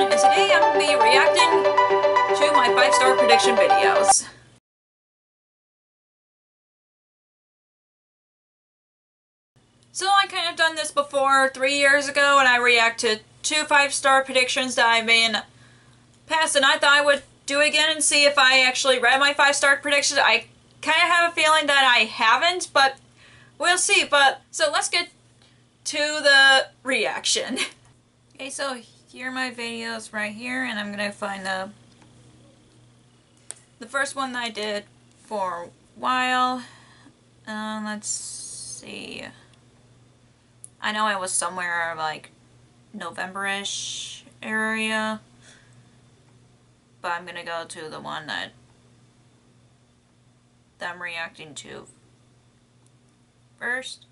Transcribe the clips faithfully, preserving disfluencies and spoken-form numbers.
Mahurin, and today I'm going to be reacting to my five-star prediction videos. So I kind of done this before three years ago, and I reacted to two five-star predictions that I made in the past, and I thought I would do it again and see if I actually read my five-star predictions. I kind of have a feeling that I haven't, but we'll see. But so let's get to the reaction. Okay, so here are my videos right here, and I'm gonna find the the first one that I did for a while. Um, let's see. I know I was somewhere like November-ish area, but I'm gonna go to the one that, that I'm reacting to first.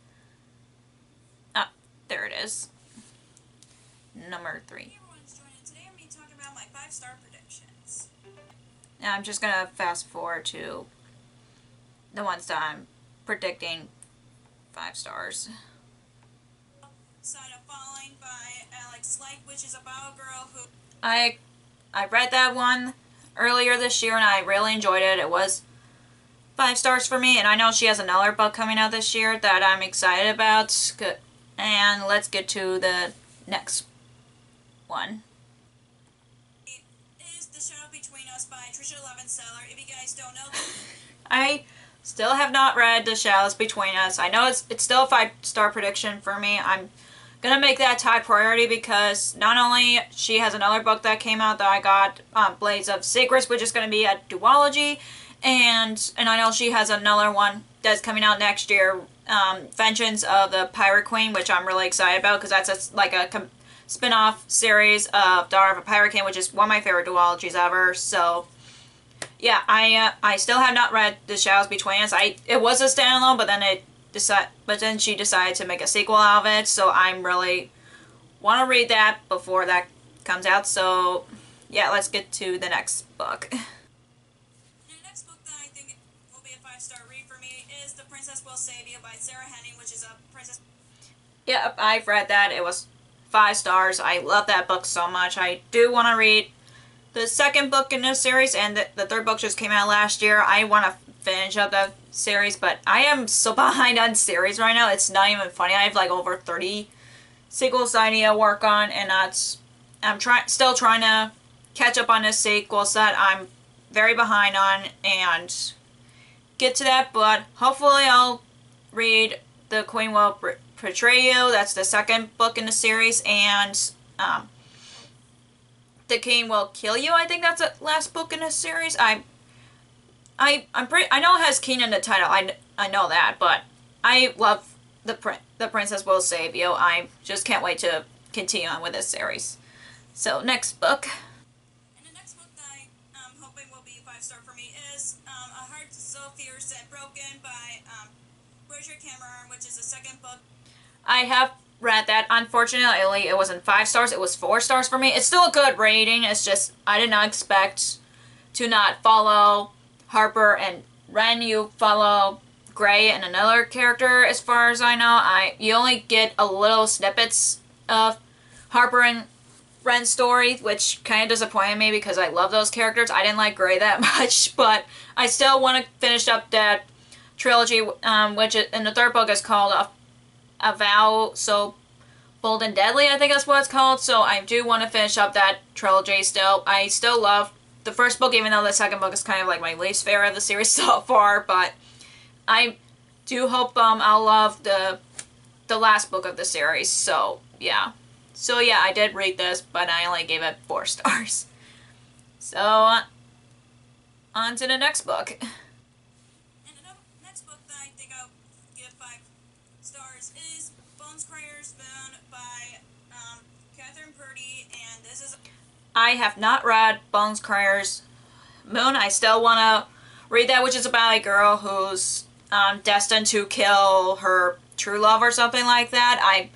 Ah, there it is. Number three. Hey everyone, today I'm going to be talking about my five-star predictions. Now I'm just gonna fast forward to the ones that I'm predicting five stars. Side of Falling by Alex Light, which is about a girl who I I read that one earlier this year and I really enjoyed it. It was five stars for me, and I know she has another book coming out this year that I'm excited about. And let's get to the next one. It is The Shadows Between Us by Trisha Levenseller. If you guys don't know, I still have not read The Shadows Between Us. I know it's it's still a five star prediction for me. I'm gonna make that high priority because not only she has another book that came out that I got, um, Blades of Secrets, which is gonna be a duology, and and I know she has another one that's coming out next year, um, Vengeance of the Pirate Queen, which I'm really excited about because that's a, like a com spin-off series of Dar of a Pirate King, which is one of my favorite duologies ever. So yeah, I uh, I still have not read The Shadows Between Us. I it was a standalone, but then it. Decide, but then she decided to make a sequel out of it, so I'm really want to read that before that comes out. So yeah, let's get to the next book. And the next book that I think will be a five-star read for me is The Princess Will Save You by Sarah Henning, which is a princess. Yep, I've read that. It was five stars. I love that book so much. I do want to read the second book in this series, and the, the third book just came out last year. I want to finish up that series, but I am so behind on series right now. It's not even funny. I have like over thirty sequels I need to work on, and that's I'm trying still trying to catch up on the sequels that I'm very behind on and get to that. But hopefully I'll read The Queenwell Portray You. That's the second book in the series, and um, The King Will Kill You. I think that's the last book in the series. I. I I'm pretty I know it has King in the title. I, I know that, but I love the print The Princess Will Save You. I just can't wait to continue on with this series. So next book. And the next book that I am um, hoping will be five star for me is um, A Heart So Fierce and Broken by um, Roger Cameron, which is the second book. I have read that. Unfortunately, it wasn't five stars. It was four stars for me. It's still a good rating. It's just I did not expect to not follow Harper and Wren. You follow Gray and another character, as far as I know. I you only get a little snippets of Harper and Wren's story, which kind of disappointed me because I love those characters. I didn't like Gray that much, but I still want to finish up that trilogy, um, which in the third book is called A, A Vow So Bold and Deadly, I think that's what it's called. So I do want to finish up that trilogy still. I still love the first book, even though the second book is kind of like my least favorite of the series so far, but I do hope um, I'll love the the last book of the series. So yeah, so yeah, I did read this, but I only gave it four stars. So uh, on to the next book. And the next book that I think I'll give five stars is Bones Crier's Moon by um, Catherine Purdy, and this is. I have not read Bones Crier's Moon. I still want to read that, which is about a girl who's um, destined to kill her true love or something like that. I'm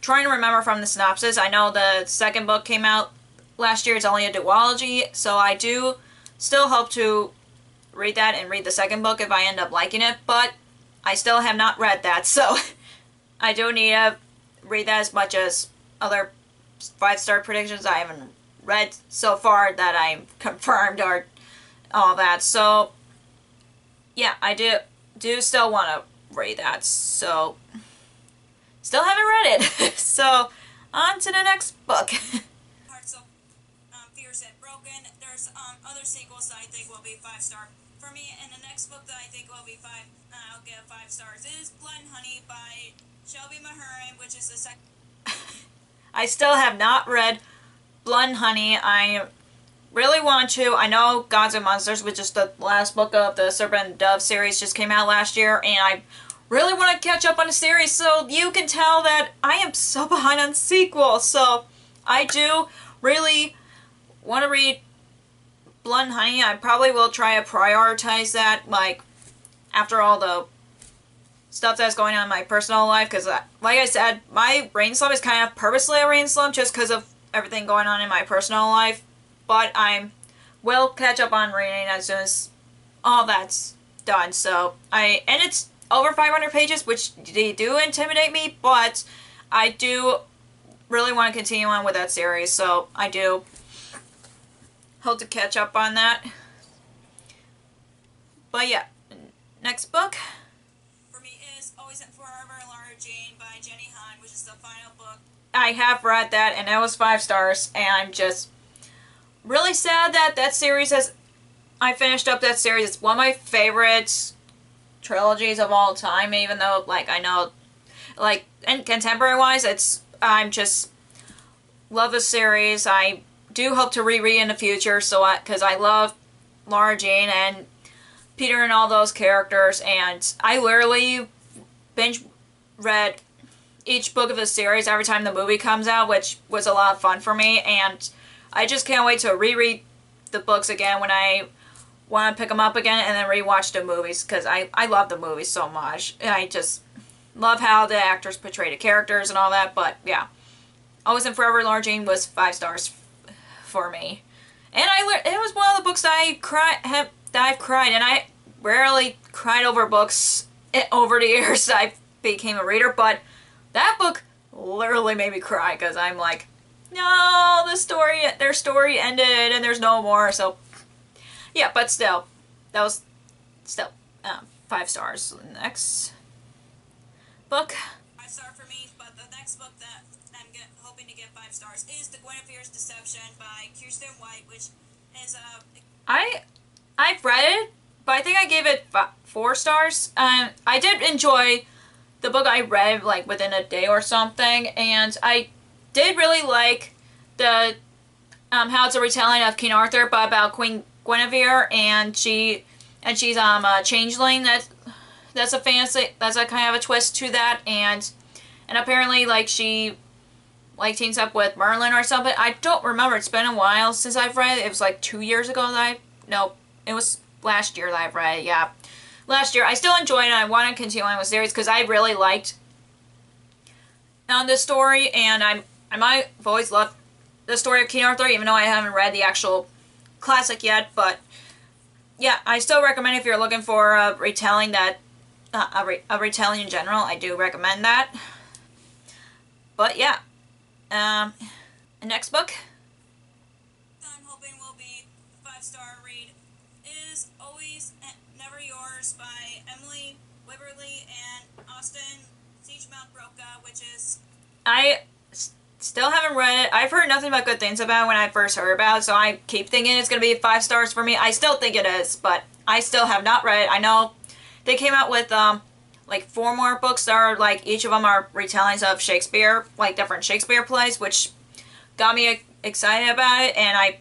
trying to remember from the synopsis. I know the second book came out last year. It's only a duology, so I do still hope to read that and read the second book if I end up liking it, but I still have not read that, so I do need to read that as much as other five-star predictions I haven't read so far that I'm confirmed or all that. So yeah, I do do still want to read that. So still haven't read it. So on to the next book. Hearts of um, Fears and Broken. There's um, other sequels that I think will be five star for me, and the next book that I think will be five. Uh, I'll give five stars. It is Blood and Honey by Shelby Mahurin, which is the second. I still have not read Blood and Honey. I really want to. I know Gods and Monsters, which is the last book of the Serpent and Dove series, just came out last year, and I really want to catch up on the series, so you can tell that I am so behind on sequels. So I do really want to read Blood and Honey. I probably will try to prioritize that, like, after all the stuff that's going on in my personal life, because like I said, my brain slump is kind of purposely a brain slump just because of everything going on in my personal life, but I will catch up on reading as soon as all that's done. So I and it's over five hundred pages, which they do intimidate me, but I do really want to continue on with that series, so I do hope to catch up on that. But yeah, next book Always in Forever Lara Jean by Jenny Han, which is the final book. I have read that, and that was five stars, and I'm just really sad that that series has... I finished up that series. It's one of my favorite trilogies of all time, even though, like, I know, like, and contemporary-wise, it's... I'm just... love the series. I do hope to reread in the future, so I... because I love Lara Jean and Peter and all those characters, and I literally... binge read each book of the series every time the movie comes out, which was a lot of fun for me, and I just can't wait to reread the books again when I want to pick them up again and then rewatch the movies, because I, I love the movies so much. I just love how the actors portray the characters and all that, but yeah. Always in Forever Lara Jean was five stars f for me. And I it was one of the books that, I cry have, that I've cried, and I rarely cried over books over the years I became a reader, but that book literally made me cry because I'm like, no, the story, their story ended and there's no more. So yeah, but still, that was still um, five stars. Next book. Five star for me, but the next book that I'm get, hoping to get five stars is The Guinevere's Deception by Kirsten White, which is uh, I I've read it, but I think I gave it five, four stars. Um, I did enjoy the book. I read like within a day or something, and I did really like the um, how it's a retelling of King Arthur, but about Queen Guinevere, and she and she's um a changeling. That's that's a fantasy. That's a kind of a twist to that, and and apparently like she like teams up with Merlin or something. I don't remember. It's been a while since I've read it. It was like two years ago that I no, it was. last year that I've read, yeah. Last year. I still enjoyed it, and I want to continue on with series because I really liked um, this story, and I'm, I might have always loved the story of King Arthur, even though I haven't read the actual classic yet, but yeah, I still recommend if you're looking for a retelling that, uh, a, re a retelling in general, I do recommend that. But yeah. Um, next book. I'm hoping will be a five-star read. Always and Never Yours by Emily Wiberly and Austin Broca, which is... I still haven't read it. I've heard nothing but good things about it when I first heard about it, so I keep thinking it's going to be five stars for me. I still think it is, but I still have not read it. I know they came out with um like four more books that are like each of them are retellings of Shakespeare, like different Shakespeare plays, which got me excited about it, and I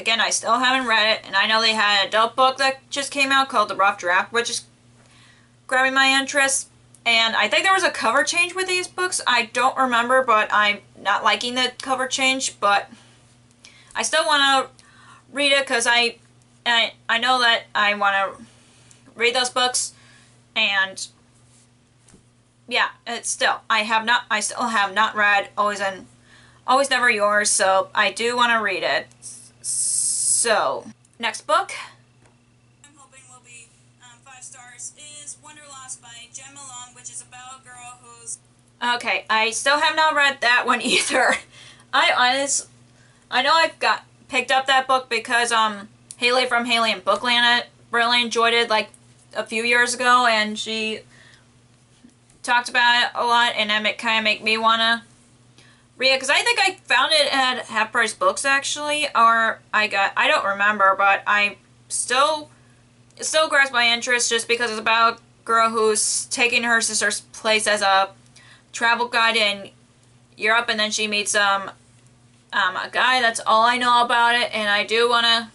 Again, I still haven't read it, and I know they had an adult book that just came out called The Rough Draft, which is grabbing my interest. And I think there was a cover change with these books. I don't remember, but I'm not liking the cover change, but I still want to read it because I, I, I know that I want to read those books, and yeah, it's still, I have not, I still have not read Always and Always Never Yours, so I do want to read it. So, next book I'm hoping will be um, five stars is Wonderlost by Jen Malone, which is about a girl who's... Okay, I still have not read that one either. I honest, I know I've got picked up that book because um Haley from Haley and Bookland really enjoyed it like a few years ago, and she talked about it a lot, and that kind of made me want to read it, because I think I found it at Half Price Books actually, or I got, I don't remember, but I still it still grabbed my interest just because it's about a girl who's taking her sister's place as a travel guide in Europe, and then she meets um um a guy. That's all I know about it, and I do want to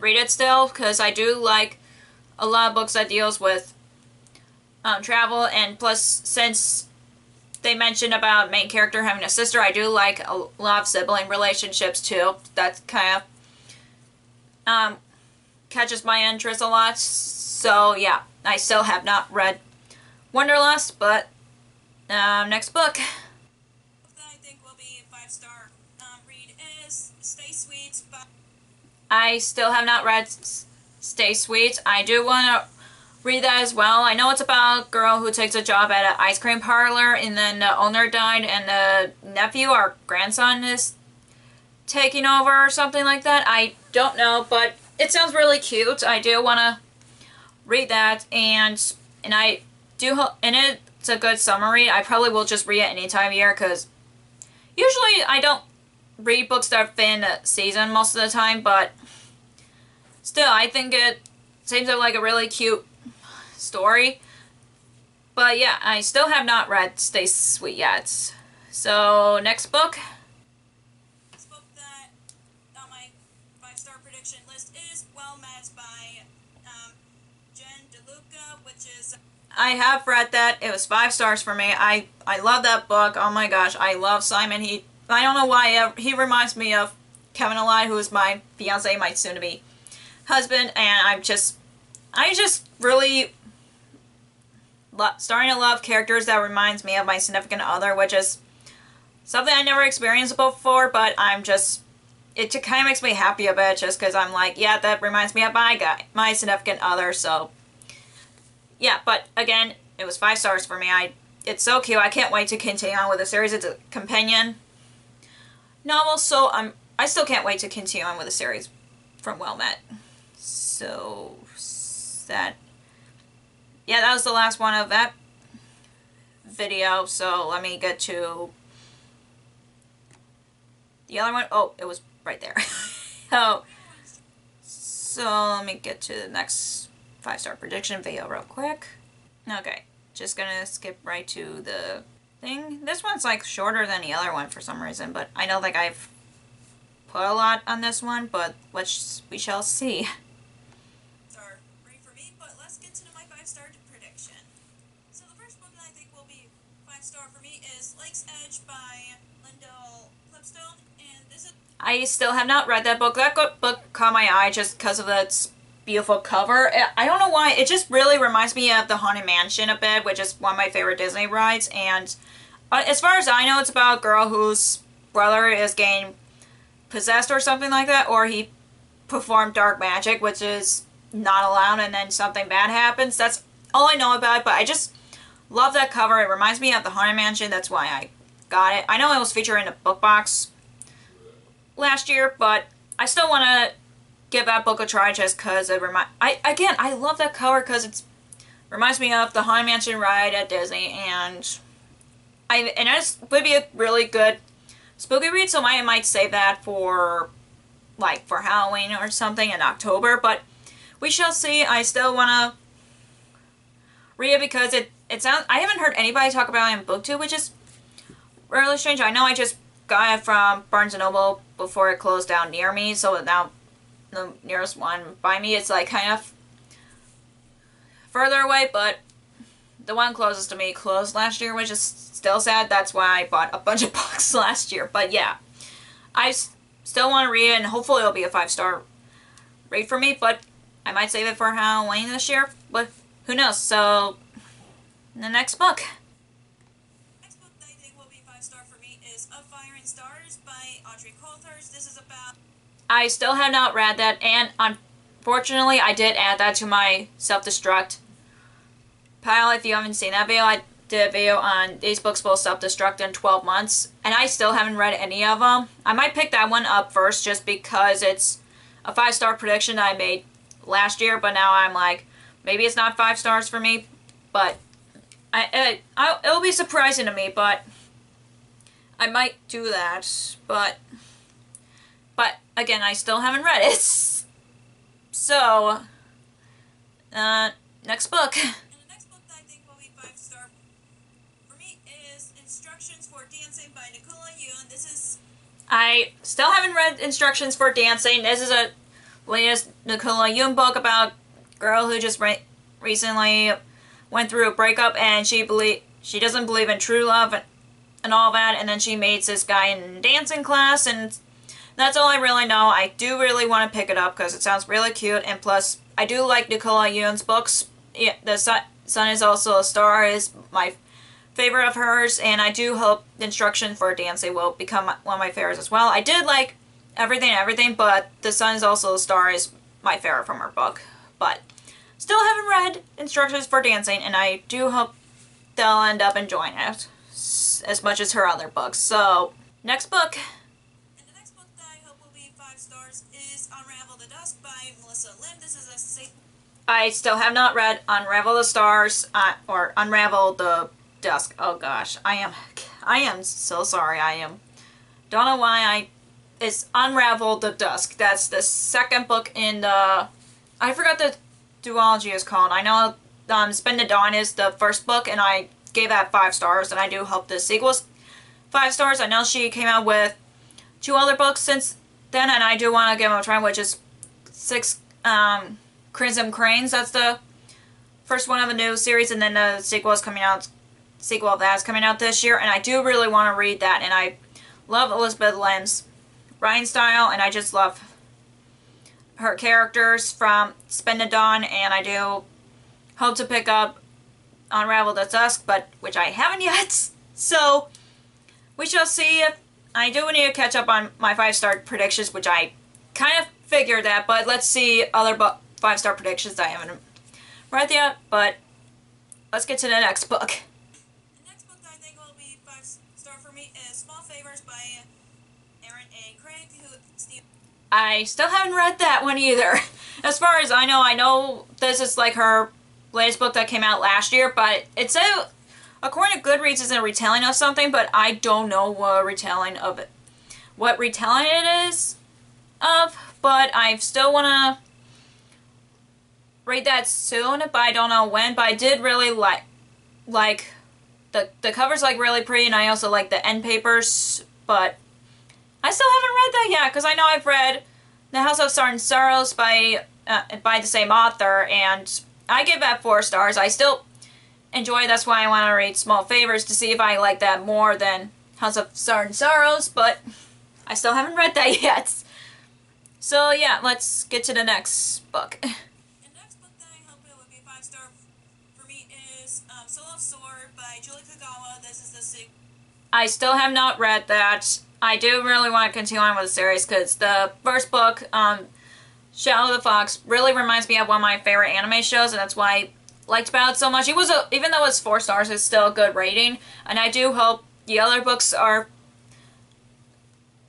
read it still because I do like a lot of books that deals with um, travel, and plus since they mentioned about main character having a sister, I do like a lot of sibling relationships too. That kind of um, catches my interest a lot. So yeah, I still have not read Wonderlust, but um, next book I think will be a five-star um, read is Stay Sweet. By I still have not read Stay Sweet. I do want to read that as well. I know it's about a girl who takes a job at an ice cream parlor, and then the owner died, and the nephew or grandson is taking over or something like that. I don't know, but it sounds really cute. I do want to read that, and and I do ho and it's a good summary. I probably will just read it any time of year, because usually I don't read books that fit in a season most of the time, but still, I think it seems like a really cute story. But yeah, I still have not read Stay Sweet yet. So, next book. This book that on my five-star prediction list is Well Met by um, Jen DeLuca, which is... I have read that. It was five stars for me. I, I love that book. Oh my gosh, I love Simon. He... I don't know why, he reminds me of Kevin Eli, who is my fiancé, my soon-to-be husband, and I'm just, I just really starting to love characters that reminds me of my significant other, which is something I never experienced before, but I'm just, it kind of makes me happy a bit, just because I'm like, yeah, that reminds me of my guy, my significant other, so, yeah, but again, it was five stars for me. I, it's so cute, I can't wait to continue on with the series. It's a companion novel, so I'm, I still can't wait to continue on with the series from Well Met. So that, yeah, that was the last one of that video, so let me get to the other one. Oh, it was right there. Oh, so let me get to the next five-star prediction video real quick. Okay, just gonna skip right to the thing. This one's like shorter than the other one for some reason, but I know like I've put a lot on this one, but let's, we shall see. Star three for me, but let's get to my five-star prediction. So the first book that I think will be five-star for me is Lake's Edge by Lyndall Clipstone, and this is... I still have not read that book. That book caught my eye just because of its beautiful cover. I don't know why, it just really reminds me of the Haunted Mansion a bit, which is one of my favorite Disney rides, and uh, as far as I know, it's about a girl whose brother is getting possessed or something like that, or he performed dark magic, which is not allowed, and then something bad happens. That's all I know about it, but I just love that cover. It reminds me of the Haunted Mansion. That's why I got it. I know it was featured in a book box last year, but I still want to give that book a try just because it reminds... I, again, I love that cover because it reminds me of the Haunted Mansion ride at Disney, and I and it would be a really good spooky read, so I might save that for, like, for Halloween or something in October, but we shall see. I still want to read it because it, it sounds... I haven't heard anybody talk about it in BookTube, which is really strange. I know I just got it from Barnes and Noble before it closed down near me, so now the nearest one by me, it's like kind of further away, but the one closest to me closed last year, which is still sad. That's why I bought a bunch of books last year, but yeah, I still want to read it, and hopefully it'll be a five-star read for me, but I might save it for Halloween this year, but who knows. So the next book next book that I think will be five-star for me is Of Fire and Stars by Audrey Coulthers. This is about... I still have not read that, and unfortunately I did add that to my self-destruct pile. If you haven't seen that video, I did a video on these books will self-destruct in twelve months, and I still haven't read any of them. I might pick that one up first just because it's a five-star prediction I made last year, but now I'm like, maybe it's not five stars for me, but I, I, I it'll be surprising to me, but I might do that, but, but again, I still haven't read it. So, uh, next book. And the next book that I think will be five star for me is Instructions for Dancing by Nicola Yoon. This is... I still haven't read Instructions for Dancing. This is a latest Nicola Yoon book about a girl who just re recently went through a breakup, and she believe she doesn't believe in true love and, and all that, and then she meets this guy in dancing class, and that's all I really know. I do really want to pick it up because it sounds really cute, and plus I do like Nicola Yoon's books. Yeah, The Sun is Also a Star is my favorite of hers, and I do hope Instruction for Dancing will become one of my favorites as well. I did like Everything Everything, but The Sun is Also a Star is my favorite from her book, but still haven't read Instructions for Dancing, and I do hope they'll end up enjoying it as much as her other books. So, next book. And the next book that I hope will be five stars is Unravel the Dusk by Melissa Lim. This is a safe... I still have not read Unravel the Stars uh, or Unravel the Dusk. Oh gosh, I am, I am so sorry. I am, don't know why I, it's Unravel the Dusk. That's the second book in the, I forgot the duology is called. I know um, Spend the Dawn is the first book, and I gave that five stars, and I do hope the sequel's five stars. I know she came out with two other books since then, and I do want to give them a try, which is six um, Crimson Cranes. That's the first one of a new series, and then the sequel is coming out, sequel of that is coming out this year, and I do really want to read that, and I love Elizabeth Lim's writing style, and I just love her characters from Spend the Dawn, and I do hope to pick up Unravel the Dusk, but which I haven't yet, so we shall see. If I do need to catch up on my five-star predictions, which I kind of figured that, but let's see other five-star predictions that I haven't read yet. But let's get to the next book. The next book that I think will be five-star for me is Small Favors by Aaron A. Craig, who is the... I still haven't read that one either. As far as I know, I know this is like her latest book that came out last year, but it said, according to Goodreads, it's a retelling of something, but I don't know what retelling of it, what retelling it is of, but I still want to read that soon, but I don't know when. But I did really like, like, the, the cover's like really pretty, and I also like the end papers, but I still haven't read that yet, because I know I've read The House of Certain Sorrows by, uh, by the same author, and I give that four stars. I still enjoy it. That's why I want to read Small Favors, to see if I like that more than House of Certain Sorrows, but I still haven't read that yet. So yeah, let's get to the next book. The next book that I hope it would be five star for me is um, Soul of Sword by Julie Kagawa. This is the sequel. I still have not read that. I do really want to continue on with the series, because the first book, um, Shadow the Fox, really reminds me of one of my favorite anime shows, and that's why I liked about it so much. It was a, even though it's four stars, it's still a good rating, and I do hope the other books are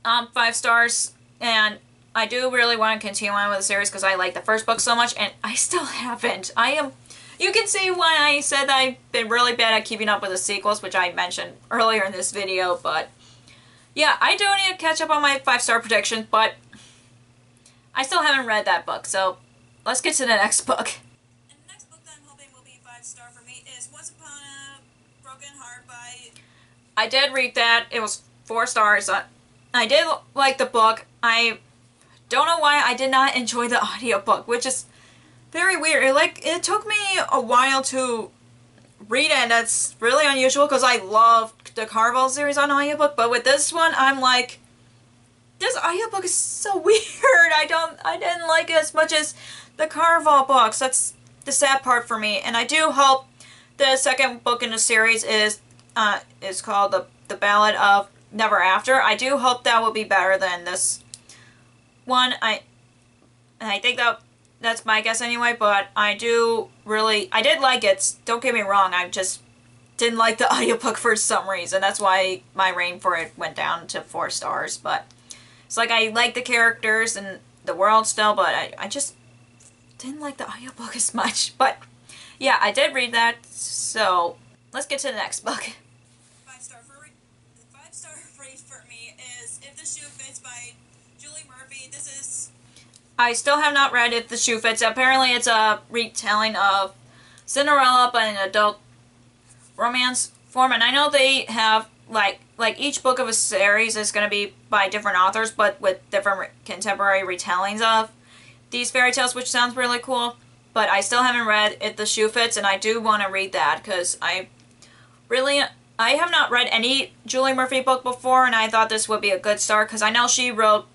um, five stars, and I do really want to continue on with the series because I like the first book so much, and I still haven't. I am, you can see why I said that I've been really bad at keeping up with the sequels, which I mentioned earlier in this video, but yeah, I do need to catch up on my five-star predictions, but I still haven't read that book, so let's get to the next book. And the next book that I'm hoping will be five-star for me is Once Upon a Broken Heart by... I did read that. It was four stars. I, I did like the book. I don't know why I did not enjoy the audiobook, which is very weird. It, like, it took me a while to read it, and that's really unusual because I love the Carvel series on audiobook, but with this one, I'm like, this audiobook is so weird. I don't, I didn't like it as much as the Carvel books. That's the sad part for me. And I do hope the second book in the series is, uh, is called the the Ballad of Never After. I do hope that will be better than this one. I, and I think that that's my guess anyway. But I do really, I did like it. Don't get me wrong. I'm just didn't like the audiobook for some reason. That's why my rating for it went down to four stars. But it's like I like the characters and the world still, but I, I just didn't like the audiobook as much. But yeah, I did read that, so let's get to the next book. Five star for five star rate for me is If the Shoe Fits by Julie Murphy. This is I still have not read If the Shoe Fits. Apparently it's a retelling of Cinderella, but in adult romance form, and I know they have like like each book of a series is going to be by different authors, but with different re contemporary retellings of these fairy tales, which sounds really cool. But I still haven't read If the Shoe Fits, and I do want to read that because I really I have not read any Julie Murphy book before, and I thought this would be a good start because I know she wrote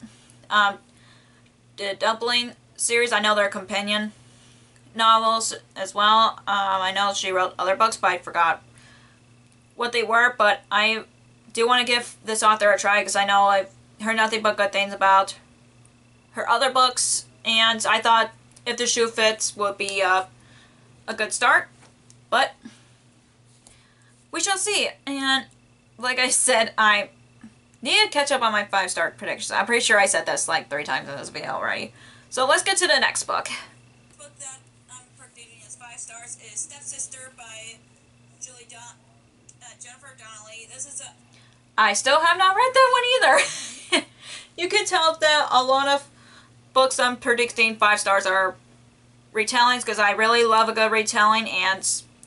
um, the Dumpling series. I know they're companion novels as well. Um, I know she wrote other books, but I forgot what they were. But I do want to give this author a try because I know I've heard nothing but good things about her other books, and I thought If the Shoe Fits would be uh, a good start, but we shall see. And like I said, I need to catch up on my five-star predictions. I'm pretty sure I said this like three times in this video already. So let's get to the next book. Stars is Stepsister by Julie Don uh, Jennifer Donnelly. This is a I still have not read that one either. You can tell that a lot of books I'm predicting five stars are retellings because I really love a good retelling, and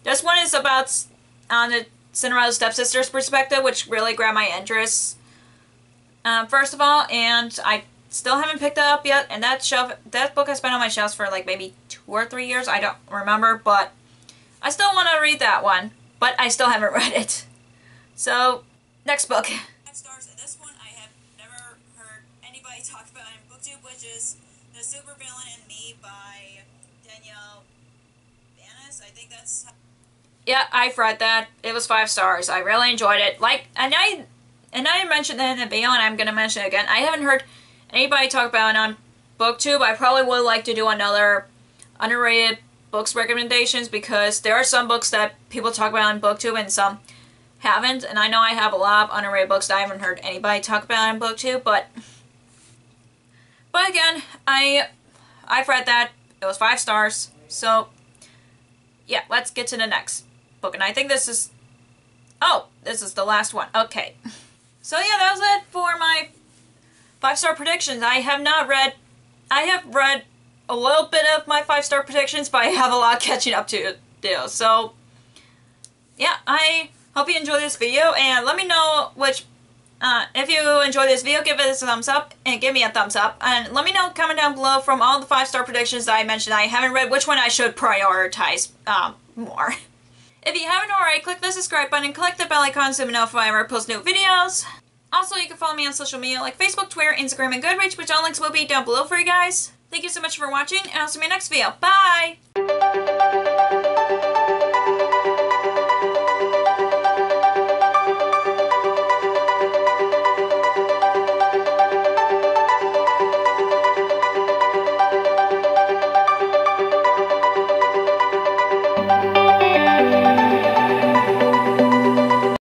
this one is about on the Cinderella stepsister's perspective, which really grabbed my interest um, first of all, and I still haven't picked that up yet, and that shelf, that book has been on my shelves for like maybe two or three years. I don't remember, but I still want to read that one, but I still haven't read it. So, next book. Five stars. And this one I have never heard anybody talk about on BookTube, which is The Super Villain and Me by Danielle Banas. I think that's... How yeah, I've read that. It was five stars. I really enjoyed it. Like, and I, and I mentioned that in the video, and I'm going to mention it again. I haven't heard anybody talk about it on BookTube. I probably would like to do another underrated books recommendations because there are some books that people talk about on BookTube and some haven't. And I know I have a lot of underrated books that I haven't heard anybody talk about on BookTube. But but again, I I've read that. It was five stars. So yeah, let's get to the next book. And I think this is oh this is the last one. Okay, so yeah, that was it for my five-star predictions. I have not read, I have read a little bit of my five-star predictions, but I have a lot catching up to do. So, yeah, I hope you enjoyed this video, and let me know which, uh, if you enjoyed this video, give it a thumbs up, and give me a thumbs up, and let me know, comment down below from all the five-star predictions that I mentioned I haven't read, which one I should prioritize, um, more. If you haven't already, click the subscribe button, click the bell icon so you know if I ever post new videos. Also, you can follow me on social media like Facebook, Twitter, Instagram, and Goodreads, which all links will be down below for you guys. Thank you so much for watching, and I'll see you in my next video. Bye!